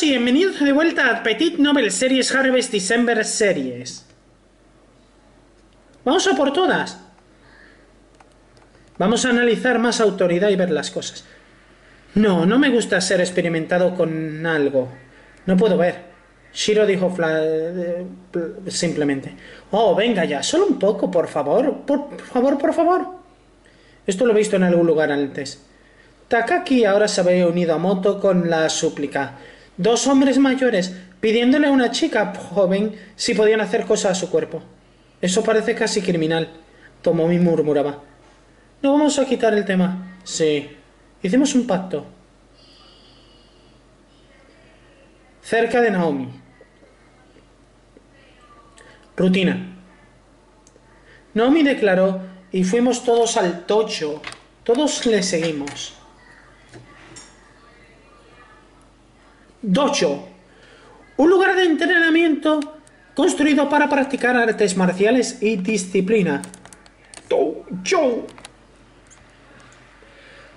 amigos y bienvenidos de vuelta a Petit Novel Series Harvest December Series. Vamos a por todas. Vamos a analizar más autoridad y ver las cosas. No, no me gusta ser experimentado con algo. No puedo ver. Shiro dijo simplemente. Oh, venga ya, solo un poco, por favor. Por favor. Esto lo he visto en algún lugar antes. Takaki ahora se había unido a Moto con la súplica. Dos hombres mayores pidiéndole a una chica joven si podían hacer cosas a su cuerpo. Eso parece casi criminal, Tomomi murmuraba. No vamos a quitar el tema. Sí, hicimos un pacto. Cerca de Naomi. Rutina. Naomi declaró y fuimos todos al Dojo. Todos le seguimos. Dojo, un lugar de entrenamiento construido para practicar artes marciales y disciplina. Dojo.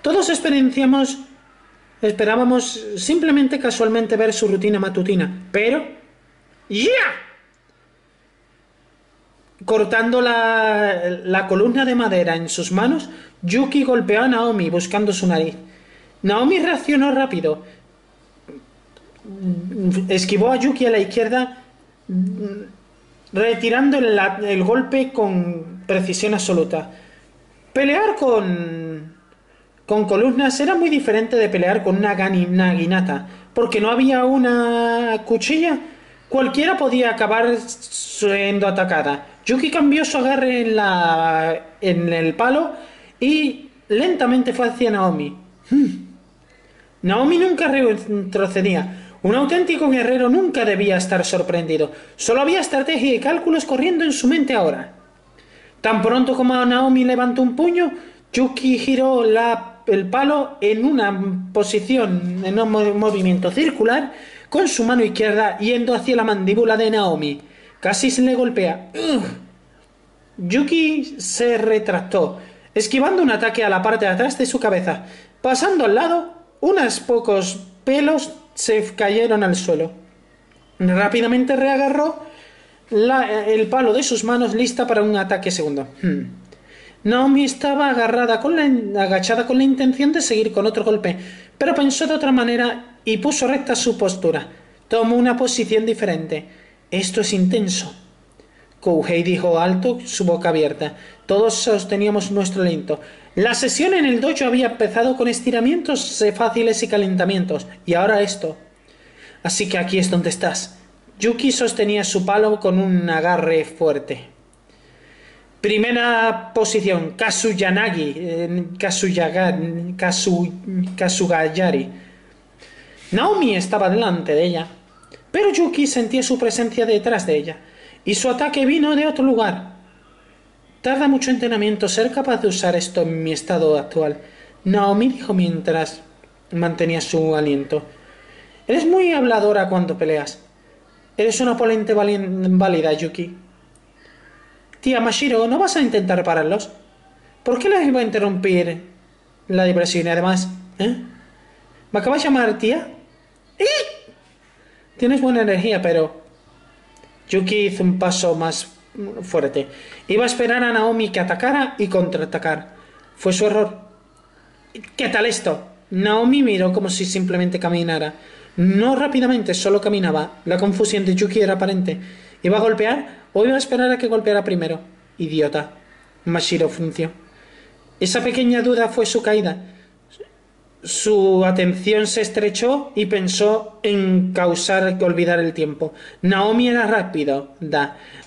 Todos esperábamos simplemente casualmente ver su rutina matutina, pero ¡ya! Cortando la columna de madera en sus manos, Yuki golpeó a Naomi buscando su nariz. Naomi reaccionó rápido. Esquivó a Yuki a la izquierda, retirando el golpe con precisión absoluta. Pelear con columnas era muy diferente de pelear con una naginata, porque no había una cuchilla. Cualquiera podía acabar siendo atacada. Yuki cambió su agarre en el palo y lentamente fue hacia Naomi. Naomi nunca retrocedía. Un auténtico guerrero nunca debía estar sorprendido. Solo había estrategia y cálculos corriendo en su mente ahora. Tan pronto como Naomi levantó un puño, Yuki giró el palo en una posición, en un movimiento circular, con su mano izquierda yendo hacia la mandíbula de Naomi. Casi se le golpea. Yuki se retractó, esquivando un ataque a la parte de atrás de su cabeza. Pasando al lado, unos pocos pelos se cayeron al suelo. Rápidamente reagarró el palo de sus manos, lista para un ataque segundo. Naomi estaba agachada con la intención de seguir con otro golpe, pero pensó de otra manera y puso recta su postura. Tomó una posición diferente. Esto es intenso. Kouhei dijo alto, su boca abierta. Todos sosteníamos nuestro aliento. La sesión en el dojo había empezado con estiramientos fáciles y calentamientos, y ahora esto. Así que aquí es donde estás. Yuki sostenía su palo con un agarre fuerte. Primera posición, Kasugayari. Naomi estaba delante de ella, pero Yuki sentía su presencia detrás de ella, y su ataque vino de otro lugar. Tarda mucho entrenamiento ser capaz de usar esto en mi estado actual, Naomi dijo mientras mantenía su aliento. Eres muy habladora cuando peleas. Eres una oponente válida, Yuki. Tía Mashiro, ¿no vas a intentar pararlos? ¿Por qué les iba a interrumpir la diversión y además? ¿Me acabas de llamar tía? Tienes buena energía, pero... Yuki hizo un paso más fuerte. Iba a esperar a Naomi que atacara y contraatacar. Fue su error. ¿Qué tal esto? Naomi miró como si simplemente caminara. No rápidamente, solo caminaba. La confusión de Yuki era aparente. ¿Iba a golpear? O iba a esperar a que golpeara primero. Idiota. Mashiro frunció. Esa pequeña duda fue su caída. Su atención se estrechó y pensó en olvidar el tiempo. Naomi era rápida.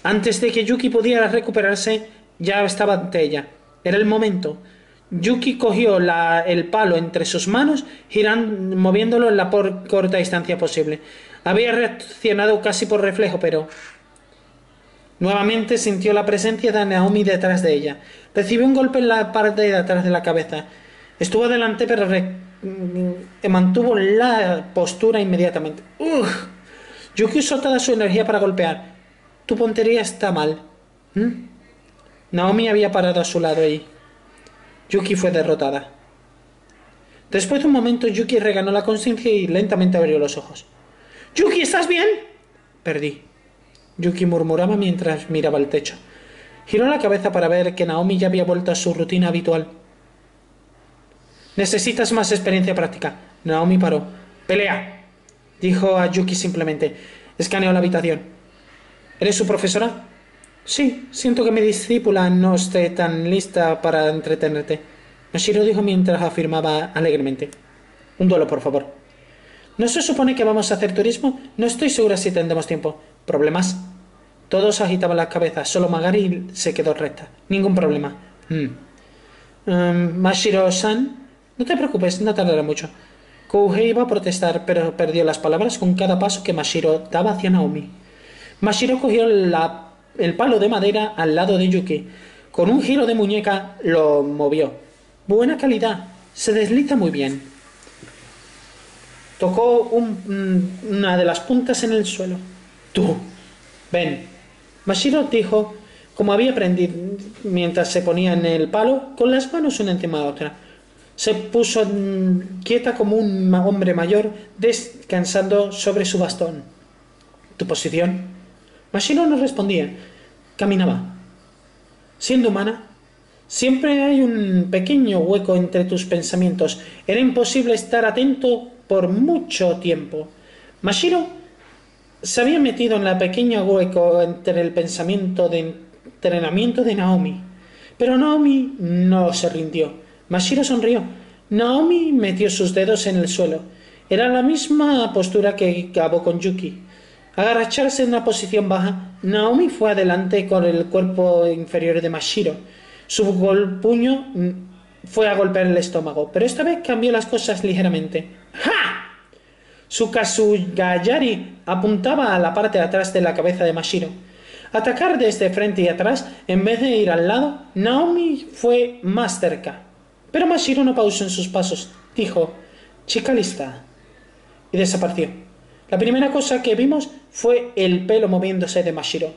Antes de que Yuki pudiera recuperarse, ya estaba ante ella. Era el momento. Yuki cogió el palo entre sus manos, moviéndolo en la corta distancia posible. Había reaccionado casi por reflejo, pero... Nuevamente sintió la presencia de Naomi detrás de ella. Recibió un golpe en la parte de atrás de la cabeza. Estuvo adelante, pero mantuvo la postura inmediatamente. Yuki usó toda su energía para golpear. Tu puntería está mal. Naomi había parado a su lado y... Yuki fue derrotada. Después de un momento, Yuki reganó la conciencia y lentamente abrió los ojos. Yuki, ¿estás bien? Perdí. Yuki murmuraba mientras miraba el techo. Giró la cabeza para ver que Naomi ya había vuelto a su rutina habitual. Necesitas más experiencia práctica. Naomi paró. ¡Pelea! Dijo a Yuki simplemente. Escaneó la habitación. ¿Eres su profesora? Sí, siento que mi discípula no esté tan lista para entretenerte. Mashiro dijo mientras afirmaba alegremente. Un duelo, por favor. ¿No se supone que vamos a hacer turismo? No estoy segura si tendremos tiempo. ¿Problemas? Todos agitaban las cabezas. Solo Magari se quedó recta. Ningún problema. Mashiro-san... No te preocupes, no tardará mucho. Kouhei iba a protestar, pero perdió las palabras con cada paso que Mashiro daba hacia Naomi. Mashiro cogió el palo de madera al lado de Yuki. Con un giro de muñeca lo movió. Buena calidad. Se desliza muy bien. Tocó una de las puntas en el suelo. Tú, ven. Mashiro dijo, como había aprendido mientras se ponía en el palo, con las manos una encima de otra. Se puso quieta como un hombre mayor, descansando sobre su bastón. ¿Tu posición? Mashiro no respondía. Caminaba. Siendo humana, siempre hay un pequeño hueco entre tus pensamientos. Era imposible estar atento por mucho tiempo. Mashiro se había metido en la pequeña hueco entre el pensamiento de entrenamiento de Naomi. Pero Naomi no se rindió. Mashiro sonrió. Naomi metió sus dedos en el suelo. Era la misma postura que acabó con Yuki. Agacharse en una posición baja, Naomi fue adelante con el cuerpo inferior de Mashiro. Su puño fue a golpear el estómago, pero esta vez cambió las cosas ligeramente. ¡Ja! Su Kasugayari apuntaba a la parte de atrás de la cabeza de Mashiro. Atacar desde frente y atrás, en vez de ir al lado, Naomi fue más cerca. Pero Mashiro no pausó en sus pasos. Dijo, chica lista. Y desapareció. La primera cosa que vimos fue el pelo moviéndose de Mashiro.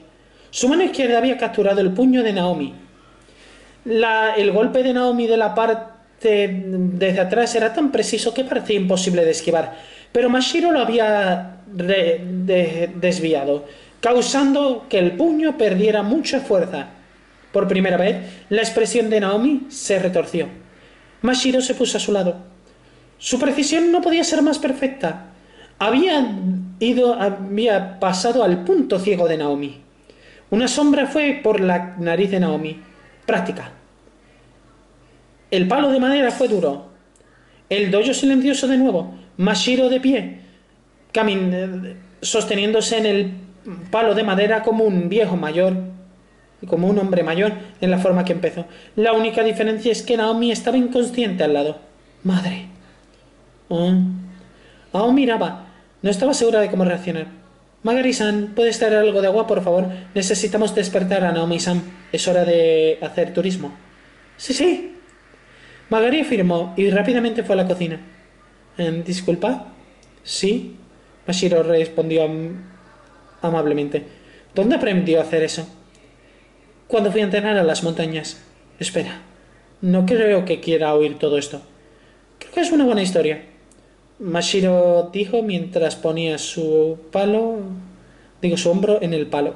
Su mano izquierda había capturado el puño de Naomi. El golpe de Naomi de la parte desde atrás era tan preciso que parecía imposible de esquivar. Pero Mashiro lo había desviado, causando que el puño perdiera mucha fuerza. Por primera vez, la expresión de Naomi se retorció. Mashiro se puso a su lado. Su precisión no podía ser más perfecta. Había pasado al punto ciego de Naomi. Una sombra fue por la nariz de Naomi. Práctica. El palo de madera fue duro. El dojo silencioso de nuevo. Mashiro de pie, sosteniéndose en el palo de madera como un viejo mayor. Como un hombre mayor en la forma que empezó. La única diferencia es que Naomi estaba inconsciente al lado. Madre. Ao miraba. No estaba segura de cómo reaccionar. Magari-san, ¿puedes traer algo de agua, por favor? Necesitamos despertar a Naomi-san. Es hora de hacer turismo. Sí, sí. Magari firmó y rápidamente fue a la cocina. ¿Disculpa? Sí. Mashiro respondió amablemente. ¿Dónde aprendió a hacer eso? Cuando fui a entrenar a las montañas. Espera, no creo que quiera oír todo esto. Creo que es una buena historia. Mashiro dijo mientras ponía su hombro en el palo.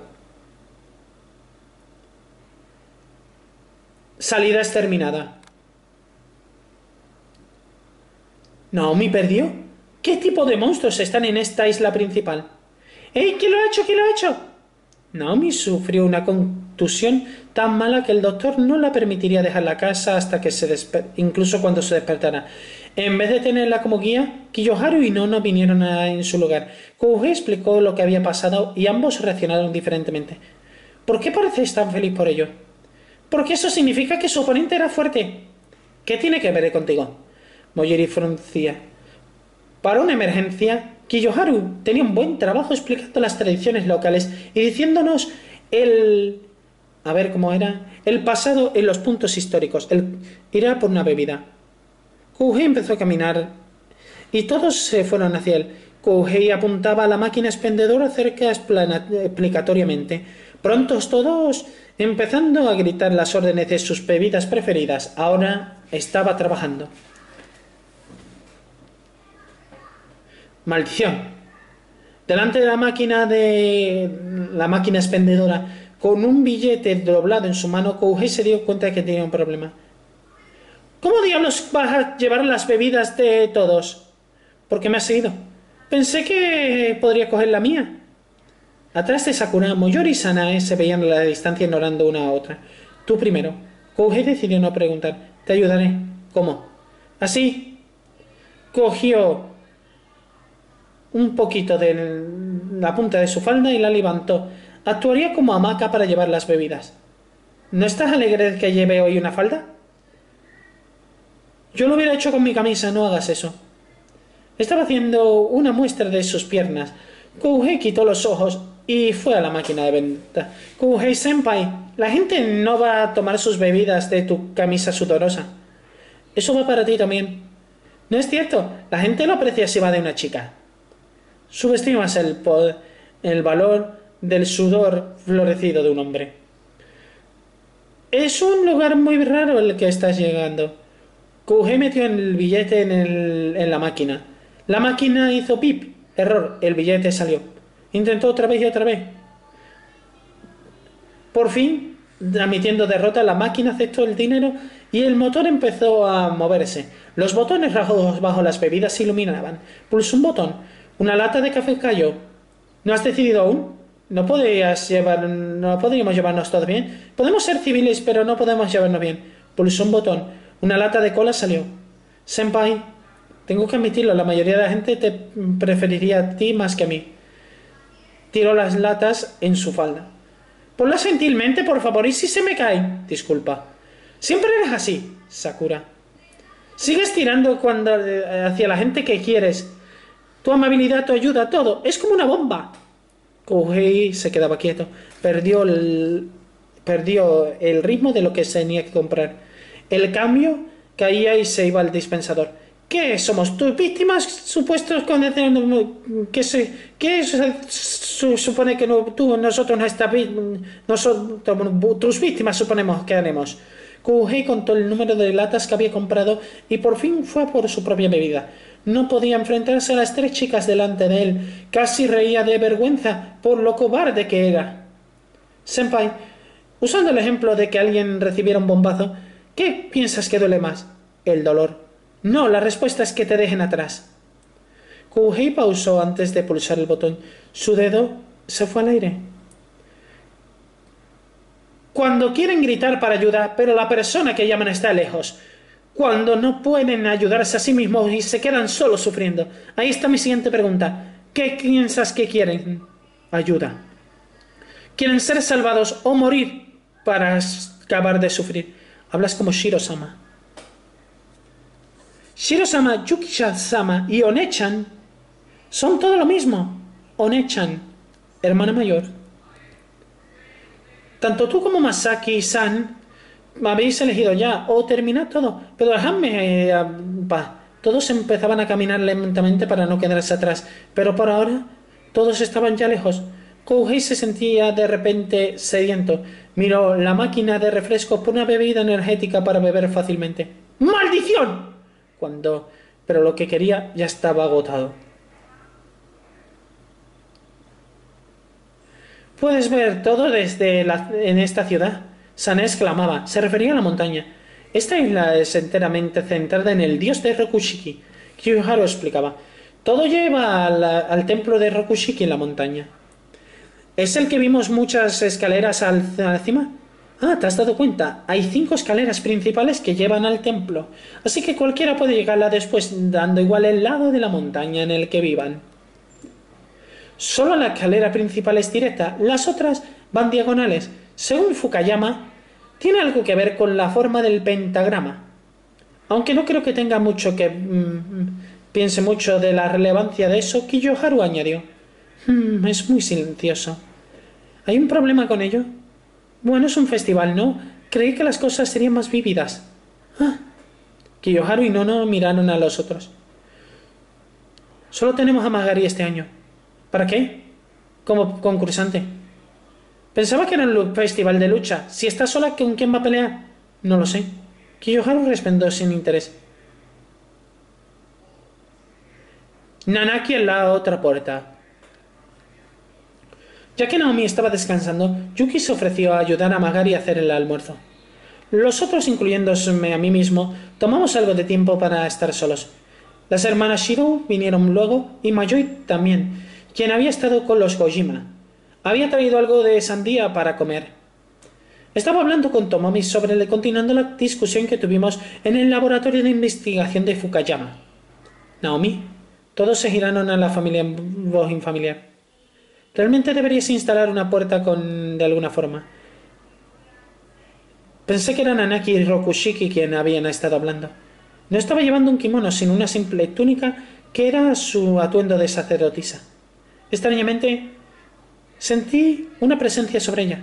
Salida exterminada. ¿Naomi perdió? ¿Qué tipo de monstruos están en esta isla principal? ¡Ey! ¿Quién lo ha hecho? ¿Quién lo ha hecho? Naomi sufrió una contusión tan mala que el doctor no la permitiría dejar la casa hasta que incluso cuando se despertara. En vez de tenerla como guía, Kiyoharu y Nono vinieron en su lugar. Kouhei explicó lo que había pasado y ambos reaccionaron diferentemente. ¿Por qué parecéis tan feliz por ello? Porque eso significa que su oponente era fuerte. ¿Qué tiene que ver contigo? Moyori fruncía. Para una emergencia, Kiyoharu tenía un buen trabajo explicando las tradiciones locales y diciéndonos el pasado en los puntos históricos. Irá por una bebida. Kouhei empezó a caminar y todos se fueron hacia él. Kouhei apuntaba a la máquina expendedora cerca explicatoriamente. Pronto todos, empezando a gritar las órdenes de sus bebidas preferidas. Ahora estaba trabajando. Maldición. delante de la máquina expendedora, con un billete doblado en su mano, Kouhei se dio cuenta de que tenía un problema. ¿Cómo diablos vas a llevar las bebidas de todos? ¿Por qué me has seguido? Pensé que podría coger la mía. Atrás de Sakura, Moyori y Sanae se veían a la distancia ignorando una a otra. Tú primero. Kouhei decidió no preguntar. Te ayudaré. ¿Cómo? Así. Cogió un poquito de la punta de su falda y la levantó. Actuaría como hamaca para llevar las bebidas. ¿No estás alegre de que lleve hoy una falda? Yo lo hubiera hecho con mi camisa, no hagas eso. Estaba haciendo una muestra de sus piernas. Kouhei quitó los ojos y fue a la máquina de venta. Kouhei-senpai, la gente no va a tomar sus bebidas de tu camisa sudorosa. Eso va para ti también. No es cierto, la gente lo aprecia si va de una chica. Subestimas el valor del sudor florecido de un hombre. Es un lugar muy raro el que estás llegando. Kouhei metió el billete en la máquina. La máquina hizo pip. Error. El billete salió. Intentó otra vez y otra vez. Por fin, admitiendo derrota, la máquina aceptó el dinero y el motor empezó a moverse. Los botones rojos bajo las bebidas se iluminaban. Pulsó un botón. Una lata de café cayó. ¿No has decidido aún? No podríamos llevarnos todos bien. Podemos ser civiles, pero no podemos llevarnos bien. Pulsó un botón. Una lata de cola salió. Senpai, tengo que admitirlo, la mayoría de la gente te preferiría a ti más que a mí. Tiró las latas en su falda. Ponlas gentilmente, por favor, y si se me cae. Disculpa. Siempre eres así, Sakura. Sigues tirando hacia la gente que quieres. Tu amabilidad, tu ayuda, todo. Es como una bomba. Kouhei se quedaba quieto. Perdió el ritmo de lo que tenía que comprar. El cambio caía y se iba al dispensador. ¿Qué somos? ¿Tus víctimas supuestos condenados? ¿Qué supone que tus víctimas suponemos que haremos? Kouhei contó el número de latas que había comprado y por fin fue por su propia bebida. No podía enfrentarse a las tres chicas delante de él. Casi reía de vergüenza por lo cobarde que era. Senpai, usando el ejemplo de que alguien recibiera un bombazo, ¿qué piensas que duele más? El dolor. No, la respuesta es que te dejen atrás. Kouhei pausó antes de pulsar el botón. Su dedo se fue al aire. Cuando quieren gritar para ayuda, pero la persona que llaman está lejos. Cuando no pueden ayudarse a sí mismos y se quedan solos sufriendo. Ahí está mi siguiente pregunta. ¿Qué piensas que quieren? Ayuda. ¿Quieren ser salvados o morir para acabar de sufrir? Hablas como Shiro-sama. Shiro-sama, Yuki-sama y One-chan son todo lo mismo. One-chan, hermana mayor. Tanto tú como Masaki-san habéis elegido ya, o terminad todo, pero dejadme en paz. Todos empezaban a caminar lentamente para no quedarse atrás, pero por ahora todos estaban ya lejos. Kouhei se sentía de repente sediento. Miró la máquina de refrescos por una bebida energética para beber fácilmente. ¡Maldición! Pero lo que quería ya estaba agotado. Puedes ver todo desde en esta ciudad. Sanae exclamaba. Se refería a la montaña. Esta isla es enteramente centrada en el dios de Rokushiki. Kiyoharu explicaba. Todo lleva al templo de Rokushiki en la montaña. ¿Es el que vimos muchas escaleras a la cima? Ah, ¿te has dado cuenta? Hay 5 escaleras principales que llevan al templo. Así que cualquiera puede llegarla después, dando igual el lado de la montaña en el que vivan. Solo la escalera principal es directa. Las otras van diagonales. Según Fukuyama, tiene algo que ver con la forma del pentagrama. Aunque no creo que tenga mucho que... piense mucho de la relevancia de eso, Kiyoharu añadió. Es muy silencioso. ¿Hay un problema con ello? Bueno, es un festival, ¿no? Creí que las cosas serían más vívidas. Ah. Kiyoharu y Nono miraron a los otros. Solo tenemos a Magari este año. ¿Para qué? Como concursante. Pensaba que era un festival de lucha. Si está sola, ¿con quién va a pelear? No lo sé. Kiyoharu respondió sin interés. Nanaki en la otra puerta. Ya que Naomi estaba descansando, Yuki se ofreció a ayudar a Magari a hacer el almuerzo. Los otros, incluyéndome a mí mismo, tomamos algo de tiempo para estar solos. Las hermanas Shiro vinieron luego, y Mayoi también, quien había estado con los Gojima. Había traído algo de sandía para comer. Estaba hablando con Tomomi sobre continuando la discusión que tuvimos en el laboratorio de investigación de Fukuyama. Naomi, todos se giraron a la familia en voz infamiliar. Realmente deberías instalar una puerta de alguna forma. Pensé que eran Nanaki y Rokushiki quienes habían estado hablando. No estaba llevando un kimono, sino una simple túnica que era su atuendo de sacerdotisa. Extrañamente, sentí una presencia sobre ella.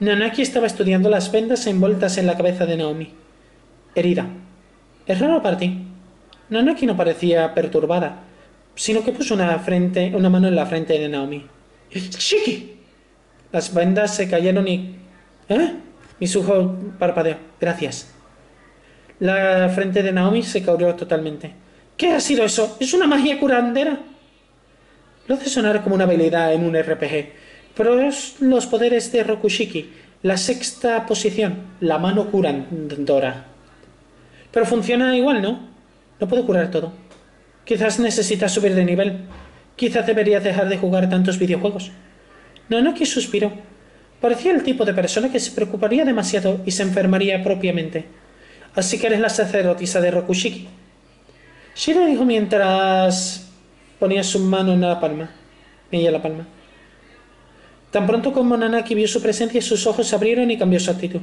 Nanaki estaba estudiando las vendas envueltas en la cabeza de Naomi. Herida. ¿Es raro para ti? Nanaki no parecía perturbada, sino que puso una mano en la frente de Naomi. ¡Shiki! Las vendas se cayeron y... ¿Eh? Mizuho parpadeó. Gracias. La frente de Naomi se cubrió totalmente. ¿Qué ha sido eso? ¿Es una magia curandera? Lo hace sonar como una habilidad en un RPG. Pero es los poderes de Rokushiki, la sexta posición, la mano curandora. Pero funciona igual, ¿no? No puedo curar todo. Quizás necesitas subir de nivel. Quizás deberías dejar de jugar tantos videojuegos. Nanaki suspiró. Parecía el tipo de persona que se preocuparía demasiado y se enfermaría propiamente. Así que eres la sacerdotisa de Rokushiki. Shiro dijo mientras ponía su mano en la palma. Tan pronto como Nanaki vio su presencia, sus ojos se abrieron y cambió su actitud.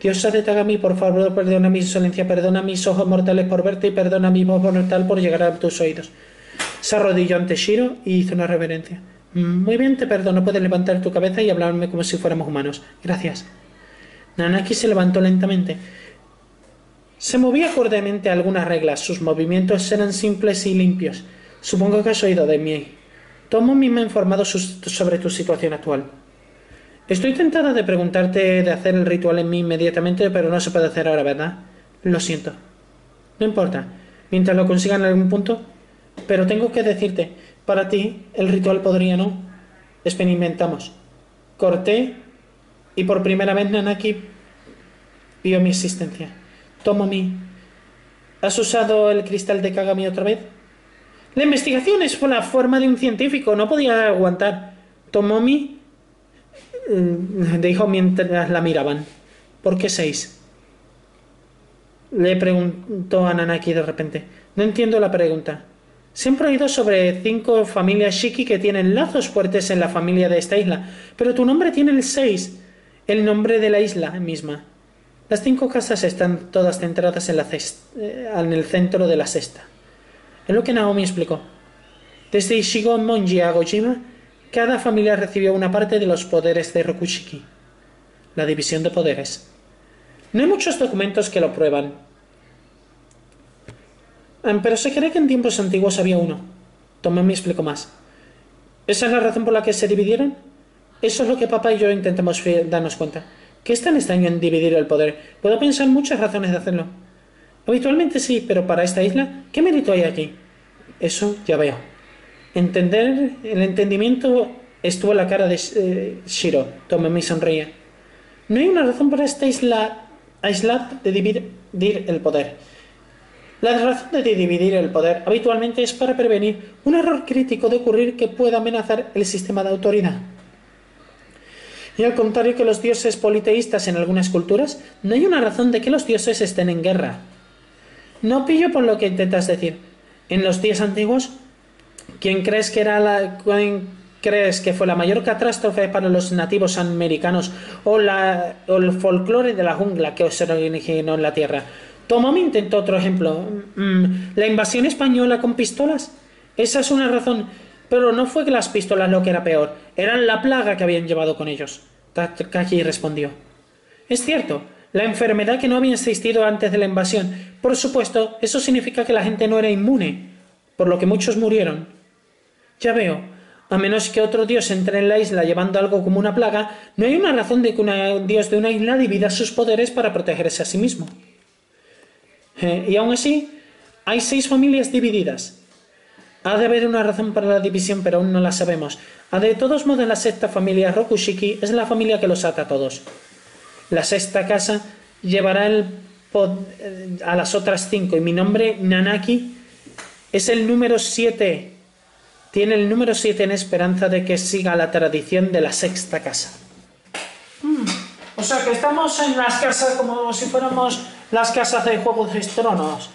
Diosa de Kagami, por favor, perdona mi insolencia, perdona mis ojos mortales por verte y perdona mi voz mortal por llegar a tus oídos. Se arrodilló ante Shiro y hizo una reverencia. Muy bien, te perdono, puedes levantar tu cabeza y hablarme como si fuéramos humanos. Gracias. Nanaki se levantó lentamente. Se movía acordemente a algunas reglas. Sus movimientos eran simples y limpios. Supongo que has oído de mí. Tomomi me ha informado sobre tu situación actual. Estoy tentada de preguntarte de hacer el ritual en mí inmediatamente, pero no se puede hacer ahora, ¿verdad? Lo siento. No importa, mientras lo consigan en algún punto. Pero tengo que decirte, para ti, el ritual podría no. Experimentamos. Corté y por primera vez Nanaki vio mi existencia. Tomomi, ¿has usado el cristal de Kagami otra vez? La investigación es por la forma de un científico, no podía aguantar. Tomomi dijo mientras la miraban. ¿Por qué 6? Le preguntó a Nanaki de repente. No entiendo la pregunta. Siempre he oído sobre 5 familias Shiki que tienen lazos fuertes en la familia de esta isla, pero tu nombre tiene el 6, el nombre de la isla misma. Las 5 casas están todas centradas en el centro de la sexta. Es lo que Naomi explicó. Desde Ishigomonji a Gojima, cada familia recibió una parte de los poderes de Rokushiki. La división de poderes. No hay muchos documentos que lo prueban. Pero se cree que en tiempos antiguos había uno. Tomomi explicó más. ¿Esa es la razón por la que se dividieron? Eso es lo que papá y yo intentamos darnos cuenta. ¿Qué es tan extraño en dividir el poder? Puedo pensar muchas razones de hacerlo. Habitualmente sí, pero para esta isla, ¿qué mérito hay aquí? Eso ya veo. El entendimiento estuvo en la cara de Shiro. Tomomi sonreía. No hay una razón para esta isla aislada de dividir el poder. La razón de dividir el poder habitualmente es para prevenir un error crítico de ocurrir que pueda amenazar el sistema de autoridad. Y al contrario que los dioses politeístas en algunas culturas, no hay una razón de que los dioses estén en guerra. No pillo por lo que intentas decir. En los días antiguos, ¿quién crees que fue la mayor catástrofe para los nativos americanos o el folclore de la jungla que se originó en la tierra? Tomomi intentó otro ejemplo. ¿La invasión española con pistolas? Esa es una razón, pero no fue que las pistolas lo que era peor, eran la plaga que habían llevado con ellos. Takaki respondió. Es cierto. La enfermedad que no había existido antes de la invasión. Por supuesto, eso significa que la gente no era inmune, por lo que muchos murieron. Ya veo, a menos que otro dios entre en la isla llevando algo como una plaga, no hay una razón de que un dios de una isla divida sus poderes para protegerse a sí mismo. Y aún así, hay 6 familias divididas. Ha de haber una razón para la división, pero aún no la sabemos. De todos modos, la sexta familia Rokushiki es la familia que los ata a todos. La sexta casa llevará el a las otras cinco, y mi nombre, Nanaki, es el número 7. Tiene el número 7 en esperanza de que siga la tradición de la sexta casa. O sea, que estamos en las casas como si fuéramos las casas de Juegos de Tronos.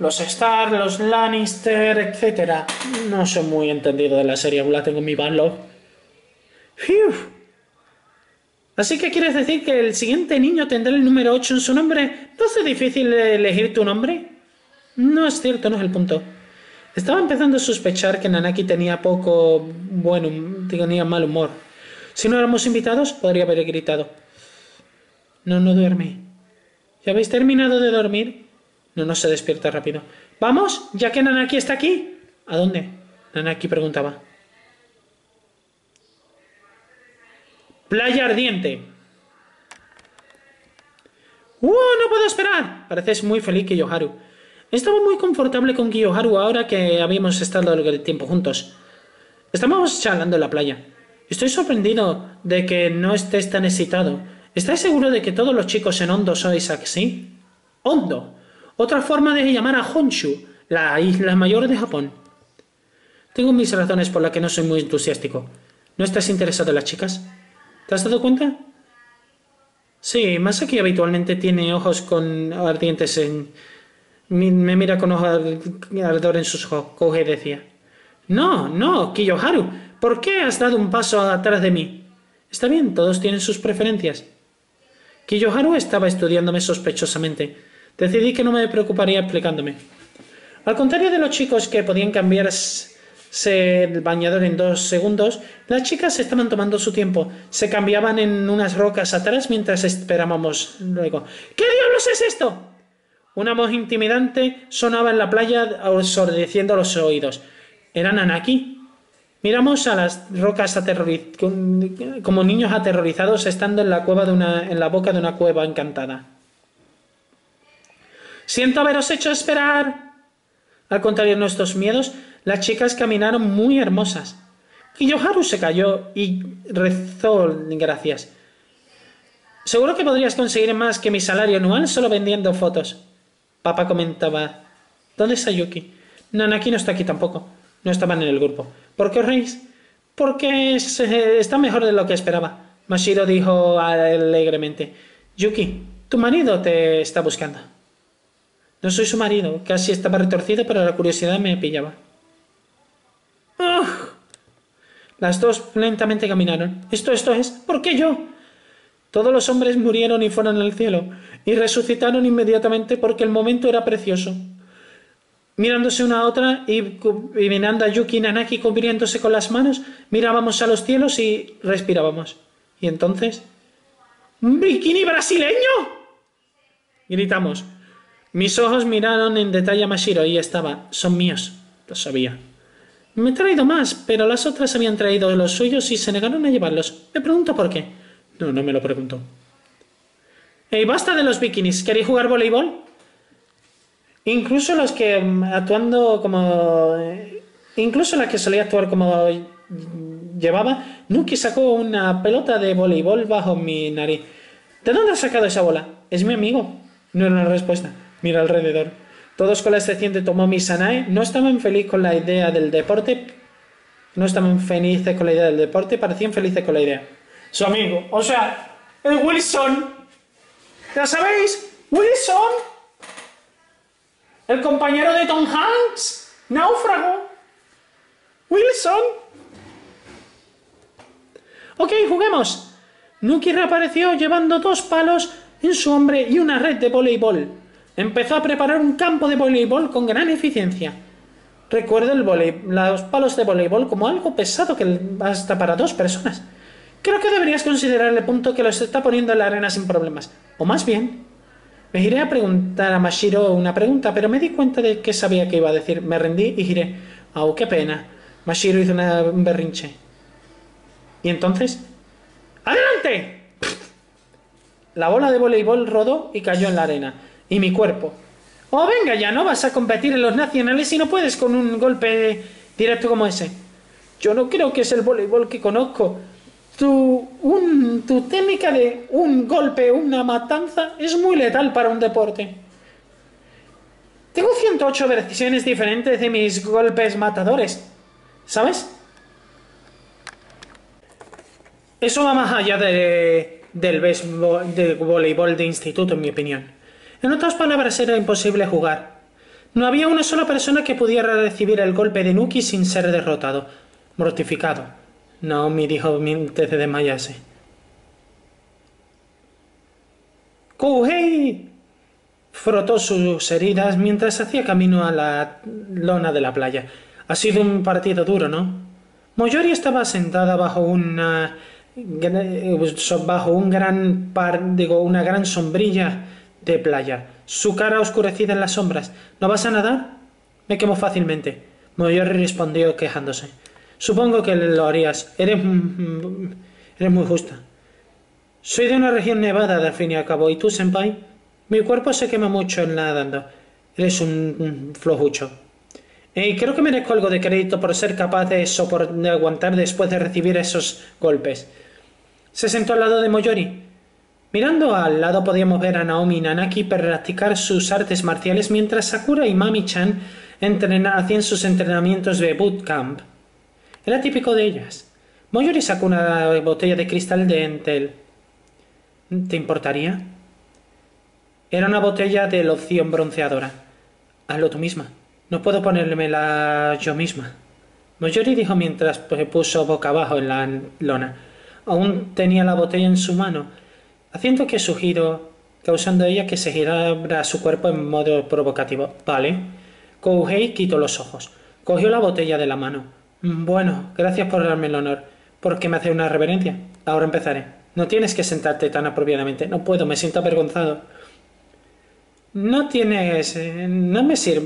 Los Stark, los Lannister, etc. No soy muy entendido de la serie, aún la tengo en mi backlog. Así que quieres decir que el siguiente niño tendrá el número 8 en su nombre. ¿No es difícil elegir tu nombre? No es cierto, no es el punto. Estaba empezando a sospechar que Nanaki tenía tenía mal humor. Si no éramos invitados, podría haber gritado. No, no duerme. ¿Ya habéis terminado de dormir? No, no se despierta rápido. ¿Vamos? ¿Ya que Nanaki está aquí? ¿A dónde? Nanaki preguntaba. Playa ardiente. ¡Wow! ¡No puedo esperar! Pareces muy feliz, Kiyoharu. Estaba muy confortable con Kiyoharu ahora que habíamos estado el tiempo juntos. Estábamos charlando en la playa. Estoy sorprendido de que no estés tan excitado. ¿Estás seguro de que todos los chicos en Hondo sois así? Hondo. Otra forma de llamar a Honshu, la isla mayor de Japón. Tengo mis razones por las que no soy muy entusiástico. ¿No estás interesado en las chicas? ¿Te has dado cuenta? Sí, Masaki habitualmente tiene ojos con ardientes en... Me mira con ojos ardor en sus ojos, Kouhei decía. No, no, Kiyoharu, ¿por qué has dado un paso atrás de mí? Está bien, todos tienen sus preferencias. Kiyoharu estaba estudiándome sospechosamente. Decidí que no me preocuparía explicándome. Al contrario de los chicos que podían cambiarse el bañador en 2 segundos, las chicas estaban tomando su tiempo. Se cambiaban en unas rocas atrás mientras esperábamos luego. ¿Qué diablos es esto? Una voz intimidante sonaba en la playa, ensordeciendo los oídos. ¿Era Nanaki? Miramos a las rocas como niños aterrorizados estando en la cueva en la boca de una cueva encantada. Siento haberos hecho esperar. Al contrario de nuestros miedos, las chicas caminaron muy hermosas. Kiyoharu se calló y rezó gracias. Seguro que podrías conseguir más que mi salario anual solo vendiendo fotos. Papá comentaba, ¿dónde está Yuki? Nanaki no está aquí tampoco. No estaban en el grupo. ¿Por qué os reís? Porque está mejor de lo que esperaba. Mashiro dijo alegremente. Yuki, tu marido te está buscando. No soy su marido. Casi estaba retorcido, pero la curiosidad me pillaba. ¡Ugh! Las dos lentamente caminaron. Esto es. ¿Por qué yo? Todos los hombres murieron y fueron al cielo. Y resucitaron inmediatamente porque el momento era precioso. Mirándose una a otra y mirando a Yuki y Nanaki cubriéndose con las manos, mirábamos a los cielos y respirábamos. Y entonces... ¿Un bikini brasileño? Gritamos. Mis ojos miraron en detalle a Mashiro y estaba. Son míos. Lo sabía. Me he traído más, pero las otras habían traído los suyos y se negaron a llevarlos. Me pregunto por qué. No, no me lo pregunto. ¡Ey, basta de los bikinis! ¿Queréis jugar voleibol? Incluso los que Incluso la que solía actuar como llevaba, Nuki sacó una pelota de voleibol bajo mi nariz. ¿De dónde has sacado esa bola? Es mi amigo. No era una respuesta. Mira alrededor. Todos con la excepción de Tomomi y Sanae no estaban felices con la idea del deporte, parecían felices con la idea. Su amigo. O sea, el Wilson. ¿Ya sabéis? Wilson. El compañero de Tom Hanks, náufrago. Wilson. Ok, juguemos. Nuki reapareció llevando 2 palos en su hombre y una red de voleibol. Empezó a preparar un campo de voleibol con gran eficiencia. Recuerdo los palos de voleibol como algo pesado que basta para 2 personas. Creo que deberías considerar el punto que los está poniendo en la arena sin problemas. O más bien... Me giré a preguntar a Mashiro una pregunta, pero me di cuenta de que sabía que iba a decir. Me rendí y giré. ¡Oh, qué pena! Mashiro hizo un berrinche. ¿Y entonces? ¡Adelante! La bola de voleibol rodó y cayó en la arena. Y mi cuerpo. Oh, venga ya, no vas a competir en los nacionales si no puedes con un golpe directo como ese. Yo no creo que es el voleibol que conozco. Tu técnica de un golpe, una matanza, es muy letal para un deporte. Tengo 108 versiones diferentes de mis golpes matadores, ¿sabes? Eso va más allá del béisbol, del voleibol de instituto, en mi opinión. En otras palabras, era imposible jugar. No había una sola persona que pudiera recibir el golpe de Nuki sin ser derrotado, mortificado. Naomi dijo antes de desmayarse. ¡Kouhei! Frotó sus heridas mientras hacía camino a la lona de la playa. Ha sido un partido duro, ¿no? Moyori estaba sentada bajo una gran sombrilla de playa, su cara oscurecida en las sombras. ¿No vas a nadar? Me quemo fácilmente. Moyori respondió quejándose. Supongo que lo harías. Eres muy justa. Soy de una región nevada, al fin y al cabo. ¿Y tú, senpai? Mi cuerpo se quema mucho nadando. Eres un flojucho. Creo que merezco algo de crédito por ser capaz de aguantar después de recibir esos golpes. Se sentó al lado de Moyori. Mirando al lado podíamos ver a Naomi y Nanaki practicar sus artes marciales mientras Sakura y Mami-chan hacían sus entrenamientos de bootcamp. Era típico de ellas. Moyori sacó una botella de cristal de Entel. ¿Te importaría? Era una botella de loción bronceadora. Hazlo tú misma. No puedo ponérmela yo misma. Moyori dijo mientras se puso boca abajo en la lona. Aún tenía la botella en su mano, haciendo que su giro, causando a ella que se girara su cuerpo en modo provocativo. Vale. Kouhei quitó los ojos. Cogió la botella de la mano. Bueno, gracias por darme el honor. ¿Por qué me hace una reverencia? Ahora empezaré. No tienes que sentarte tan apropiadamente. No puedo, me siento avergonzado. No me es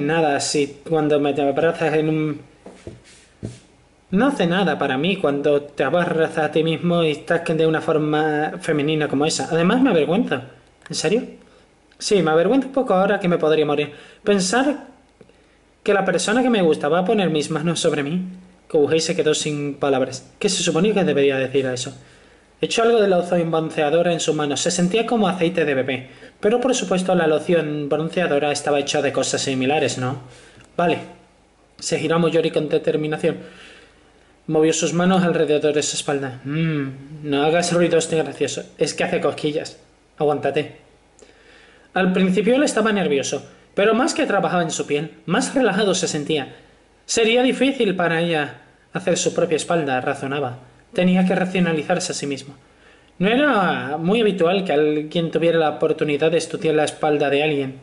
nada así cuando me abrazas en un... No hace nada para mí cuando te abrazas a ti mismo y estás de una forma femenina como esa. Además me avergüenza. ¿En serio? Sí, me avergüenza un poco ahora que me podría morir. Pensar que la persona que me gusta va a poner mis manos sobre mí. Kouhei se quedó sin palabras. ¿Qué se suponía que debería decir a eso? Echó algo de loción bronceadora en su mano. Se sentía como aceite de bebé. Pero por supuesto la loción bronceadora estaba hecha de cosas similares, ¿no? Vale. Se giró a Moyori con determinación. Movió sus manos alrededor de su espalda. No hagas ruidos graciosos. Es que hace cosquillas. Aguántate. Al principio él estaba nervioso. Pero más que trabajaba en su piel, más relajado se sentía. Sería difícil para ella hacer su propia espalda, razonaba. Tenía que racionalizarse a sí mismo. No era muy habitual que alguien tuviera la oportunidad de estudiar la espalda de alguien.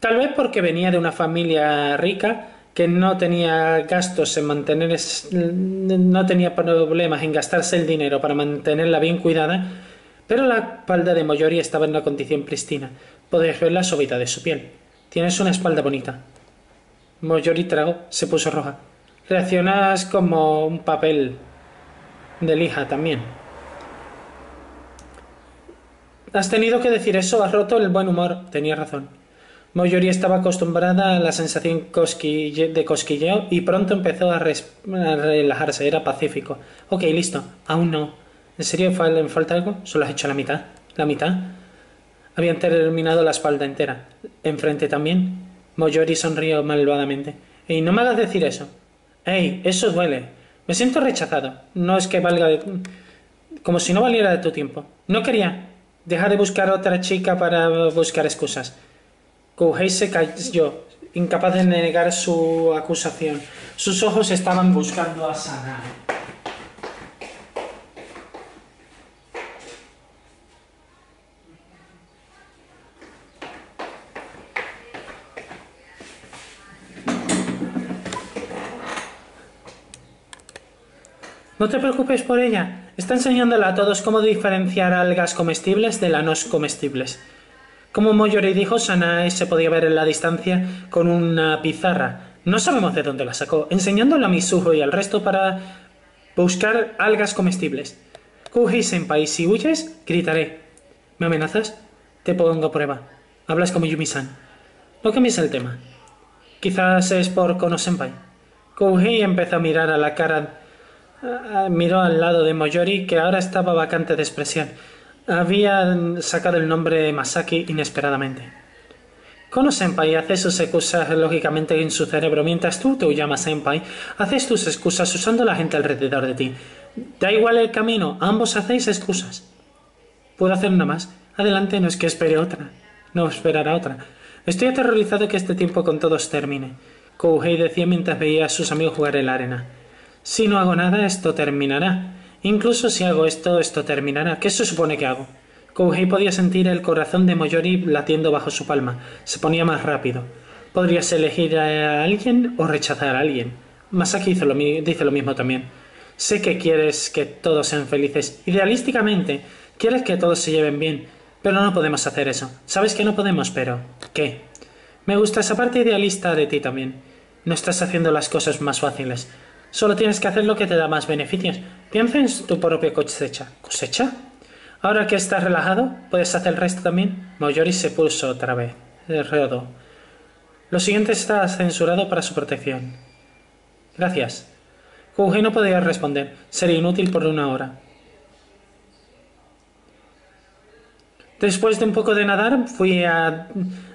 Tal vez porque venía de una familia rica que no tenía gastos en mantener... no tenía problemas en gastarse el dinero para mantenerla bien cuidada, pero la espalda de Moyori estaba en una condición pristina. Podías ver la suavidad de su piel. Tienes una espalda bonita. Moyori tragó, se puso roja. Reaccionas como un papel de lija también. Has tenido que decir eso, has roto el buen humor. Tenía razón. Moyori estaba acostumbrada a la sensación de cosquilleo y pronto empezó a relajarse. Era pacífico. Ok, listo. Aún no. ¿En serio me falta algo? Solo has hecho la mitad. ¿La mitad? Habían terminado la espalda entera. ¿Enfrente también? Moyori sonrió malvadamente. ¡Ey, no me hagas decir eso! ¡Ey, eso duele! Me siento rechazado. No es que valga de... Como si no valiera de tu tiempo. No quería. Deja de buscar a otra chica para buscar excusas. Kouhei se cayó, incapaz de negar su acusación. Sus ojos estaban buscando a Sanae. No te preocupes por ella. Está enseñándole a todos cómo diferenciar algas comestibles de las no comestibles. Como Moyori dijo, Sanae se podía ver en la distancia con una pizarra. No sabemos de dónde la sacó. Enseñándole a Mizuho y al resto para buscar algas comestibles. Kouhei-senpai, si huyes, gritaré. ¿Me amenazas? Te pongo a prueba. Hablas como Yumi-san. No cambies el tema. Quizás es por Kono-senpai. Kouhei empezó a mirar a la cara... Miró al lado de Moyori, que ahora estaba vacante de expresión. Habían sacado el nombre de Masaki inesperadamente. Kono-senpai hace sus excusas lógicamente en su cerebro, mientras tú, Toyama-senpai, haces tus excusas usando la gente alrededor de ti. Da igual el camino, ambos hacéis excusas. Puedo hacer una más. Adelante, no es que espere otra. No esperará otra. Estoy aterrorizado que este tiempo con todos termine. Kouhei decía mientras veía a sus amigos jugar en la arena. Si no hago nada, esto terminará. Incluso si hago esto, esto terminará. ¿Qué se supone que hago? Kouhei podía sentir el corazón de Moyori latiendo bajo su palma. Se ponía más rápido. Podrías elegir a alguien o rechazar a alguien. Masaki dice lo mismo también. Sé que quieres que todos sean felices. Idealísticamente, quieres que todos se lleven bien. Pero no podemos hacer eso. Sabes que no podemos, pero... ¿Qué? Me gusta esa parte idealista de ti también. No estás haciendo las cosas más fáciles. Solo tienes que hacer lo que te da más beneficios. Piensa en tu propia cosecha. ¿Cosecha? Ahora que estás relajado, ¿puedes hacer el resto también? Moyori se puso otra vez. Reodó. Lo siguiente está censurado para su protección. Gracias. Kouhei no podía responder. Sería inútil por una hora. Después de un poco de nadar, fui a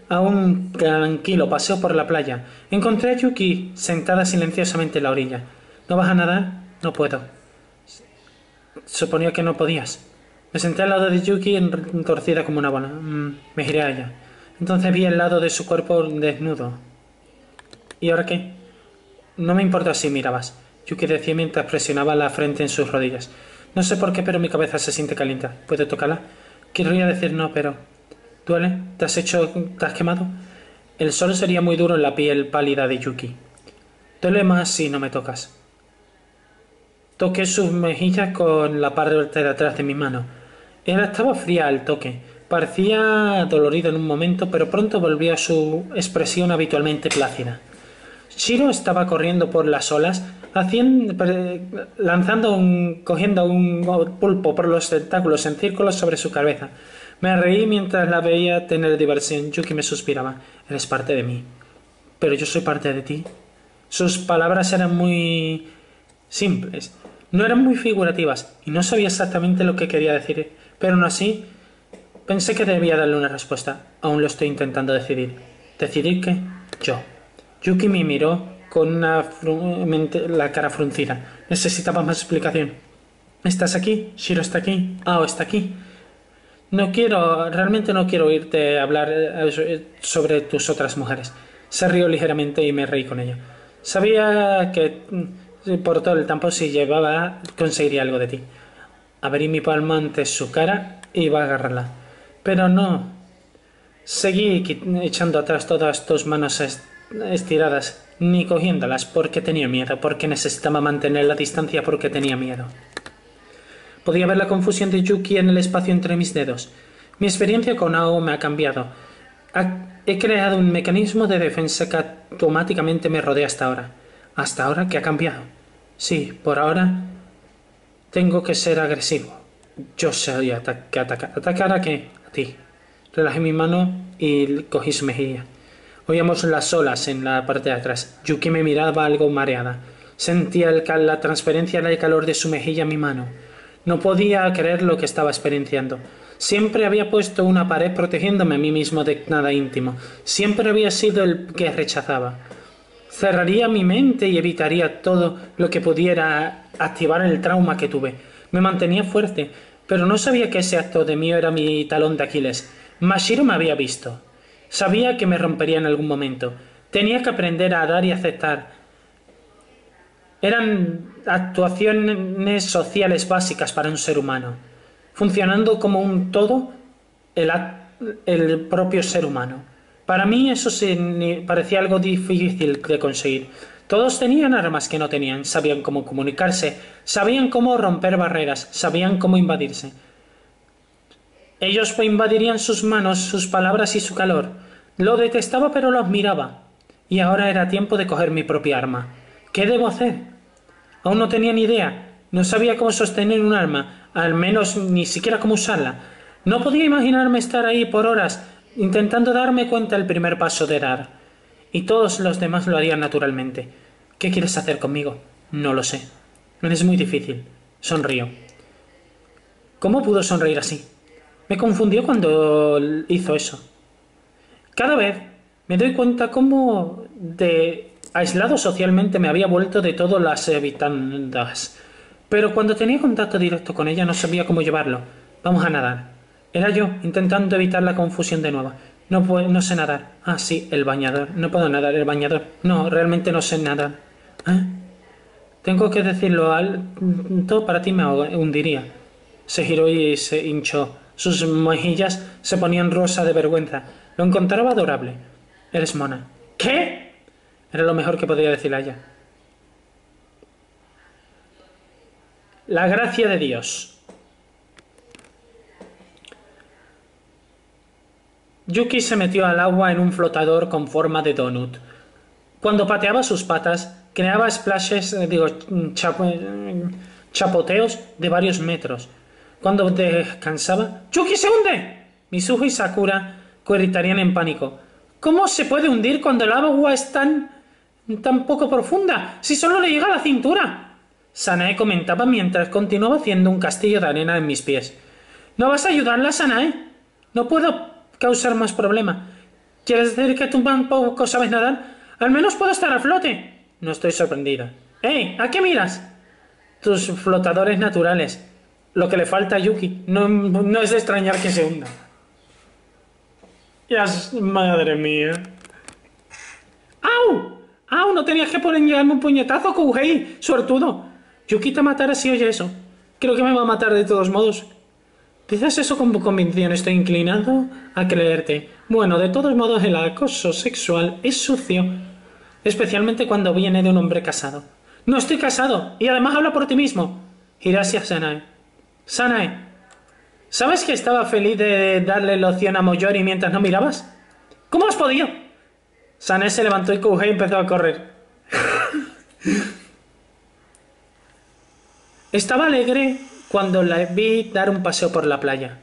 un tranquilo paseo por la playa. Encontré a Yuki sentada silenciosamente en la orilla. ¿No vas a nadar? No puedo. Suponía que no podías. Me senté al lado de Yuki, entorcida como una bola. Me giré a ella. Entonces vi el lado de su cuerpo desnudo. ¿Y ahora qué? No me importa si mirabas, Yuki decía mientras presionaba la frente en sus rodillas. No sé por qué, pero mi cabeza se siente caliente. ¿Puedo tocarla? Querría decir no, pero... ¿Duele? ¿Te has quemado? El sol sería muy duro en la piel pálida de Yuki. Duele más si no me tocas. Toqué sus mejillas con la parte de atrás de mi mano. Ella estaba fría al toque. Parecía dolorido en un momento, pero pronto volvió a su expresión habitualmente plácida. Shiro estaba corriendo por las olas, cogiendo un pulpo por los tentáculos en círculos sobre su cabeza. Me reí mientras la veía tener diversión. Yuki me suspiraba. Eres parte de mí. Pero yo soy parte de ti. Sus palabras eran muy simples. No eran muy figurativas y no sabía exactamente lo que quería decir. Pero aún así, pensé que debía darle una respuesta. Aún lo estoy intentando decidir. ¿Decidir qué? Yo. Yuki me miró con la cara fruncida. Necesitaba más explicación. ¿Estás aquí? ¿Shiro está aquí? Ao está aquí. Realmente no quiero oírte hablar sobre tus otras mujeres. Se rió ligeramente y me reí con ella. Sabía que por todo el tiempo conseguiría algo de ti. Abrí mi palma ante su cara y iba a agarrarla. Pero no. Seguí echando atrás todas tus manos estiradas, ni cogiéndolas porque tenía miedo, porque necesitaba mantener la distancia, porque tenía miedo. Podía ver la confusión de Yuki en el espacio entre mis dedos. Mi experiencia con Ao me ha cambiado. He creado un mecanismo de defensa que automáticamente me rodea hasta ahora. ¿Hasta ahora qué ha cambiado? Sí, por ahora tengo que ser agresivo. Yo soy atacar. ¿Atacar a qué? A ti. Relajé mi mano y cogí su mejilla. Oíamos las olas en la parte de atrás. Yuki me miraba algo mareada. Sentía la transferencia del calor de su mejilla a mi mano. No podía creer lo que estaba experienciando. Siempre había puesto una pared protegiéndome a mí mismo de nada íntimo. Siempre había sido el que rechazaba. Cerraría mi mente y evitaría todo lo que pudiera activar el trauma que tuve. Me mantenía fuerte, pero no sabía que ese acto de mí era mi talón de Aquiles. Mashiro me había visto. Sabía que me rompería en algún momento. Tenía que aprender a dar y aceptar. Eran actuaciones sociales básicas para un ser humano, funcionando como un todo el propio ser humano. Para mí eso parecía algo difícil de conseguir. Todos tenían armas que no tenían, sabían cómo comunicarse, sabían cómo romper barreras, sabían cómo invadirse. Ellos invadirían sus manos, sus palabras y su calor. Lo detestaba, pero lo admiraba. Y ahora era tiempo de coger mi propia arma. ¿Qué debo hacer? Aún no tenía ni idea. No sabía cómo sostener un arma, al menos ni siquiera cómo usarla. No podía imaginarme estar ahí por horas intentando darme cuenta el primer paso de dar. Y todos los demás lo harían naturalmente. ¿Qué quieres hacer conmigo? No lo sé. Es muy difícil. Sonrío. ¿Cómo pudo sonreír así? Me confundió cuando hizo eso. Cada vez me doy cuenta cómo de aislado socialmente me había vuelto de todas las habitandas. Pero cuando tenía contacto directo con ella no sabía cómo llevarlo. Vamos a nadar. Era yo, intentando evitar la confusión de nuevo. No sé nadar. Ah, sí, el bañador. No puedo nadar, el bañador. No, realmente no sé nadar. ¿Eh? Tengo que decirlo alto, para ti me hundiría. Se giró y se hinchó. Sus mejillas se ponían rosa de vergüenza. Lo encontraba adorable. Eres mona. ¿Qué? Era lo mejor que podía decirle a ella. La gracia de Dios. Yuki se metió al agua en un flotador con forma de donut. Cuando pateaba sus patas, creaba splashes, chapoteos de varios metros. Cuando descansaba, ¡Yuki se hunde! Mizuho y Sakura gritarían en pánico. ¿Cómo se puede hundir cuando el agua es tan poco profunda? ¡Si solo le llega a la cintura! Sanae comentaba mientras continuaba haciendo un castillo de arena en mis pies. ¿No vas a ayudarla, Sanae? No puedo causar más problema. ¿Quieres decir que tú tampoco sabes nadar? Al menos puedo estar a flote. No estoy sorprendida. ¡Ey! ¿A qué miras? Tus flotadores naturales. Lo que le falta a Yuki. No es de extrañar que se hunda. ¡Madre mía! ¡Au! ¡Au! No tenías que ponerme un puñetazo, Kouhei, suertudo. Yuki te matará si oye eso. Creo que me va a matar de todos modos. Dices eso con convicción. Estoy inclinado a creerte. Bueno, de todos modos, el acoso sexual es sucio. Especialmente cuando viene de un hombre casado. No estoy casado. Y además habla por ti mismo. Giré hacia Sanae. Sanae, ¿sabes que estaba feliz de darle loción a Moyori mientras no mirabas? ¿Cómo has podido? Sanae se levantó y Kouhei empezó a correr. Estaba alegre cuando la vi dar un paseo por la playa.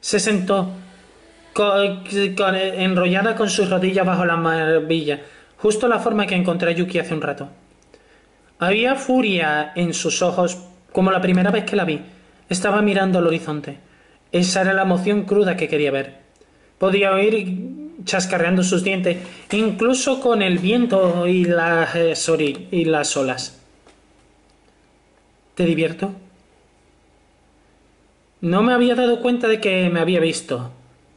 Se sentó, enrollada con sus rodillas bajo la maravilla, justo la forma que encontré a Yuki hace un rato. Había furia en sus ojos, como la primera vez que la vi. Estaba mirando al horizonte. Esa era la emoción cruda que quería ver. Podía oír chascarreando sus dientes, incluso con el viento y las olas. ¿Te divierto? No me había dado cuenta de que me había visto,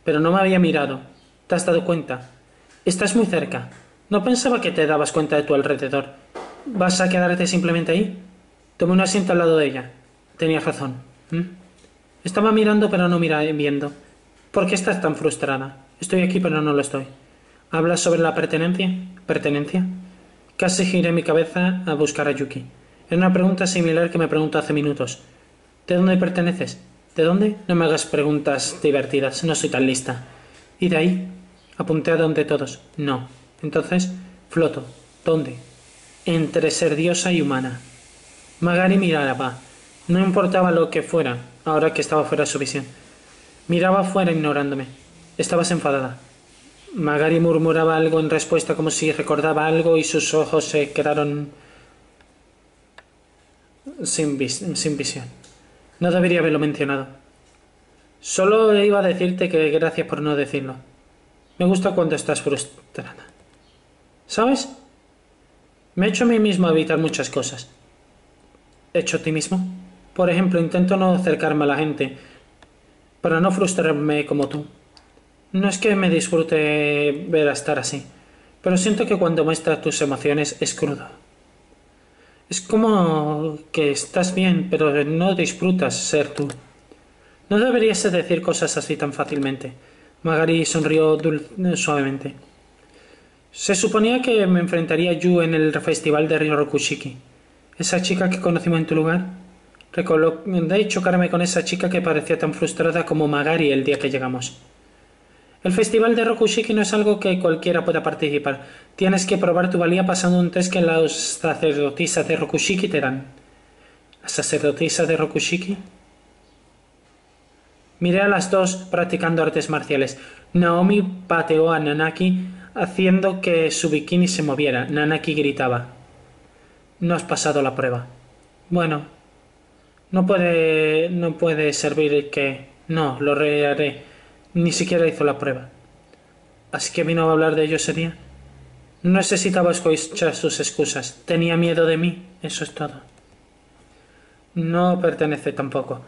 pero no me había mirado. ¿Te has dado cuenta? Estás muy cerca. No pensaba que te dabas cuenta de tu alrededor. ¿Vas a quedarte simplemente ahí? Tomé un asiento al lado de ella. Tenías razón. Estaba mirando pero no viendo. ¿Por qué estás tan frustrada? Estoy aquí pero no lo estoy. ¿Hablas sobre la pertenencia? ¿Pertenencia? Casi giré mi cabeza a buscar a Yuki. Era una pregunta similar que me preguntó hace minutos. ¿De dónde perteneces? ¿De dónde? No me hagas preguntas divertidas. No soy tan lista. ¿Y de ahí? Apunté a donde todos. No. Entonces, floto. ¿Dónde? Entre ser diosa y humana. Magari miraba. No importaba lo que fuera, ahora que estaba fuera de su visión. Miraba afuera ignorándome. Estabas enfadada. Magari murmuraba algo en respuesta como si recordaba algo y sus ojos se quedaron sin visión. No debería haberlo mencionado. Solo iba a decirte que gracias por no decirlo. Me gusta cuando estás frustrada. ¿Sabes? Me he hecho a mí mismo evitar muchas cosas. ¿He hecho a ti mismo? Por ejemplo, intento no acercarme a la gente para no frustrarme como tú. No es que me disfrute ver a estar así, pero siento que cuando muestras tus emociones es crudo. Es como que estás bien, pero no disfrutas ser tú. No deberías decir cosas así tan fácilmente. Magari sonrió suavemente. Se suponía que me enfrentaría a Yu en el festival de Rokushiki. Esa chica que conocimos en tu lugar. Recordé chocarme con esa chica que parecía tan frustrada como Magari el día que llegamos. El festival de Rokushiki no es algo que cualquiera pueda participar. Tienes que probar tu valía pasando un test que las sacerdotisas de Rokushiki te dan. ¿Las sacerdotisas de Rokushiki? Miré a las dos practicando artes marciales. Naomi pateó a Nanaki haciendo que su bikini se moviera. Nanaki gritaba: «No has pasado la prueba». «Bueno, no puede servir que...». «No, lo reharé». Ni siquiera hizo la prueba. Así que vino a hablar de ello ese día. No necesitaba escuchar sus excusas. Tenía miedo de mí, eso es todo. No pertenece tampoco.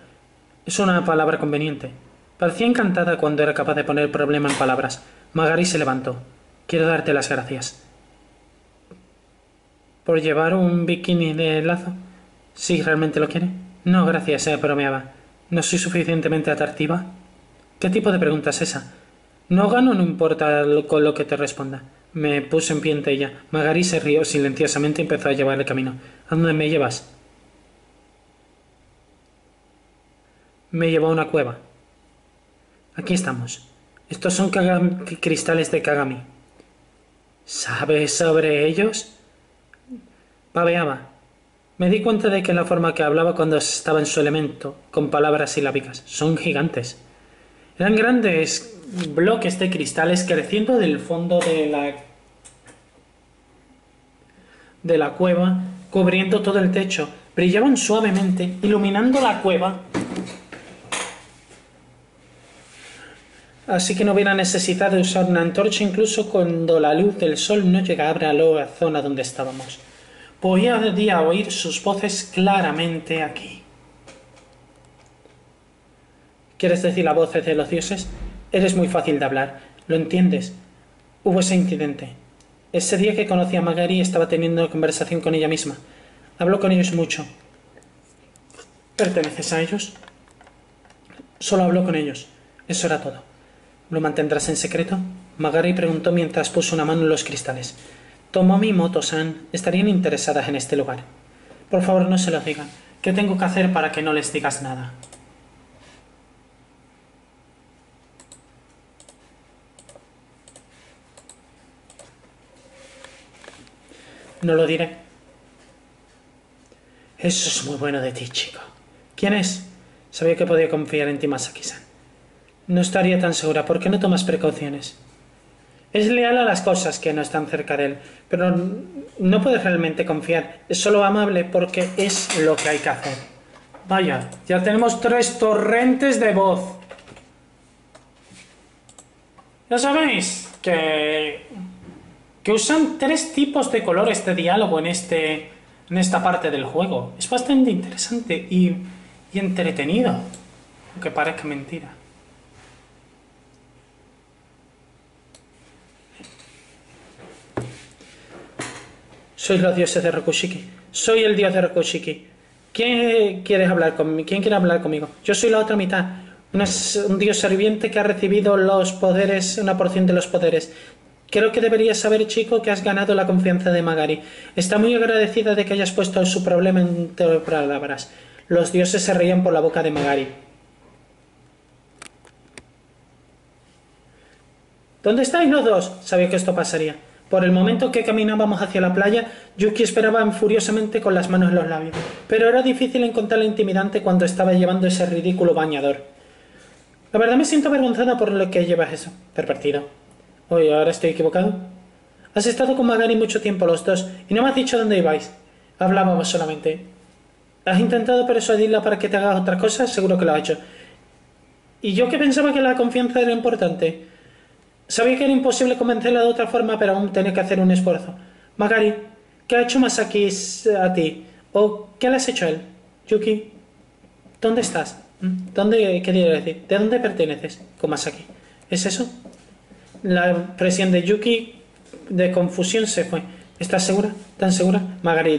Es una palabra conveniente. Parecía encantada cuando era capaz de poner el problema en palabras. Magari se levantó. Quiero darte las gracias. ¿Por llevar un bikini de lazo? ¿Sí, realmente lo quiere? No, gracias, pero bromeaba. ¿No soy suficientemente atractiva? ¿Qué tipo de pregunta es esa? No gano, no importa con lo que te responda. Me puse en pie ante ella. Magari se rió silenciosamente y empezó a llevar el camino. ¿A dónde me llevas? Me llevó a una cueva. Aquí estamos. Estos son cristales de Kagami. ¿Sabes sobre ellos? Babeaba. Me di cuenta de que la forma que hablaba cuando estaba en su elemento, con palabras silábicas. Son gigantes. Eran grandes bloques de cristales creciendo del fondo de la cueva, cubriendo todo el techo. Brillaban suavemente, iluminando la cueva. Así que no hubiera necesidad de usar una antorcha incluso cuando la luz del sol no llegara a la zona donde estábamos. Podía oír sus voces claramente aquí. ¿Quieres decir las voces de los dioses? Eres muy fácil de hablar, ¿lo entiendes? Hubo ese incidente. Ese día que conocí a Magari estaba teniendo una conversación con ella misma. Hablo con ellos mucho. ¿Perteneces a ellos? Solo hablo con ellos. Eso era todo. ¿Lo mantendrás en secreto? Magari preguntó mientras puso una mano en los cristales. Tomomi y Moto-san estarían interesadas en este lugar. Por favor, no se los digan. ¿Qué tengo que hacer para que no les digas nada? No lo diré. Eso es muy bueno de ti, chico. ¿Quién es? Sabía que podía confiar en ti, Masaki-san. No estaría tan segura. ¿Por qué no tomas precauciones? Es leal a las cosas que no están cerca de él, pero no puedes realmente confiar. Es solo amable porque es lo que hay que hacer. Vaya, ya tenemos 3 torrentes de voz. Ya sabéis que usan 3 tipos de colores de diálogo en esta parte del juego. Es bastante interesante y entretenido, aunque parezca mentira. Sois los dioses de Rokushiki. Soy el dios de Rokushiki. ¿Quién quiere hablar conmigo? Yo soy la otra mitad. Un dios serviente que ha recibido los poderes, una porción de los poderes. Creo que deberías saber, chico, que has ganado la confianza de Magari. Está muy agradecida de que hayas puesto su problema en tus palabras. Los dioses se reían por la boca de Magari. ¿Dónde estáis los dos? Sabía que esto pasaría. Por el momento que caminábamos hacia la playa, Yuki esperaba furiosamente con las manos en los labios. Pero era difícil encontrarla intimidante cuando estaba llevando ese ridículo bañador. La verdad me siento avergonzada por lo que llevas eso, pervertido. Oye, ¿ahora estoy equivocado? Has estado con Magari mucho tiempo los dos, y no me has dicho dónde ibais. Hablábamos solamente. ¿Has intentado persuadirla para que te hagas otras cosas? Seguro que lo has hecho. ¿Y yo que pensaba que la confianza era importante? Sabía que era imposible convencerla de otra forma, pero aún tenía que hacer un esfuerzo. Magari, ¿qué ha hecho Masaki a ti? ¿O qué le has hecho a él? Yuki, ¿dónde estás? ¿Qué quiero decir? ¿De dónde perteneces con Masaki? ¿Es eso? La expresión de Yuki de confusión se fue. ¿Estás segura? ¿Tan segura? Magari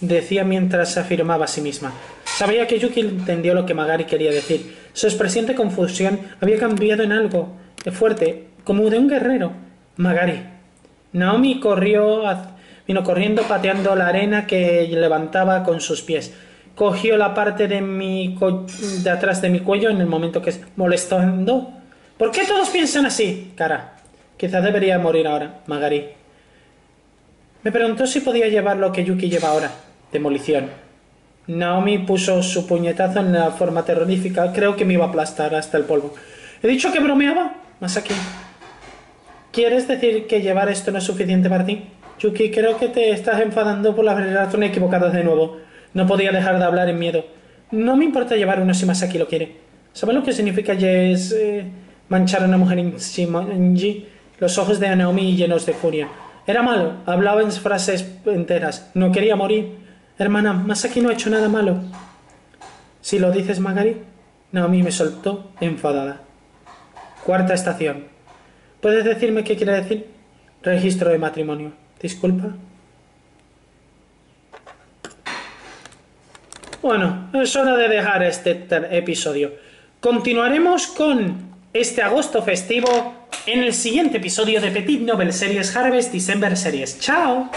decía mientras afirmaba a sí misma. Sabía que Yuki entendió lo que Magari quería decir. Su expresión de confusión había cambiado en algo fuerte, como de un guerrero. Magari. Naomi vino corriendo pateando la arena que levantaba con sus pies. Cogió la parte de atrás de mi cuello en el momento que molestando. ¿Por qué todos piensan así? Cara, quizás debería morir ahora. Magari. Me preguntó si podía llevar lo que Yuki lleva ahora. Demolición. Naomi puso su puñetazo en la forma terrorífica. Creo que me iba a aplastar hasta el polvo. ¿He dicho que bromeaba? Masaki. ¿Quieres decir que llevar esto no es suficiente para ti? Yuki, creo que te estás enfadando por las razones equivocadas de nuevo. No podía dejar de hablar en miedo. No me importa llevar uno si Masaki lo quiere. ¿Sabes lo que significa manchar a una mujer en Shimonji? Los ojos de Naomi llenos de furia. Era malo. Hablaba en frases enteras. No quería morir. Hermana, Masaki no ha hecho nada malo. Si lo dices, Magari. Naomi me soltó enfadada. Cuarta estación. ¿Puedes decirme qué quiere decir? Registro de matrimonio. Disculpa. Bueno, es hora de dejar este episodio. Continuaremos con este agosto festivo en el siguiente episodio de Petit Novel Series Harvest December Series. ¡Chao!